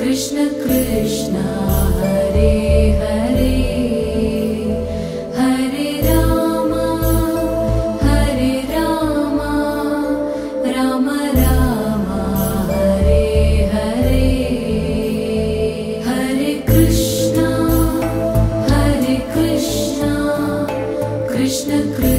Krishna Krishna Hare Hare, Hare Rama, Rama Rama, Hare Hare. Hare Krishna, Krishna Krishna Hare Hare.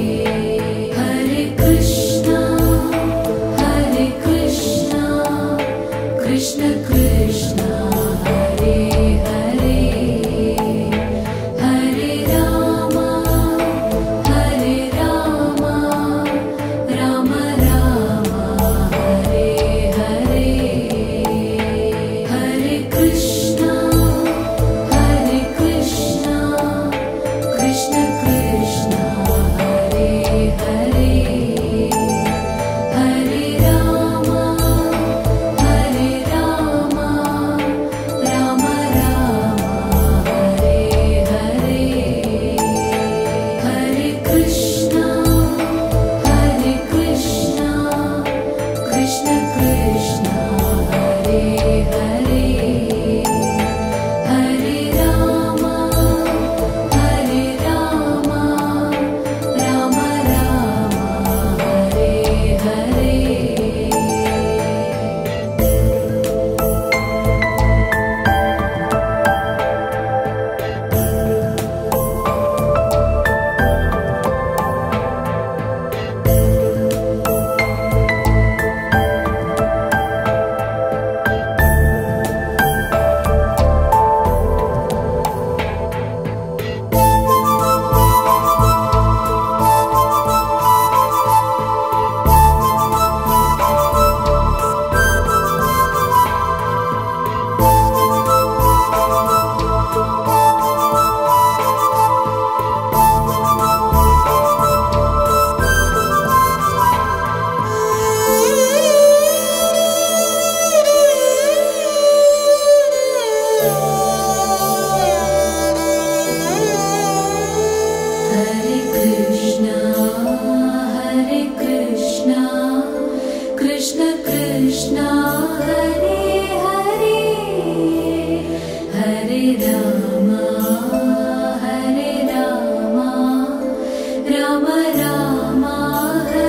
Krishna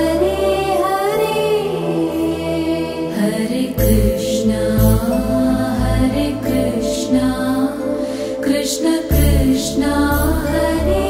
Krishna Hare Hare.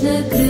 Krishna Krishna.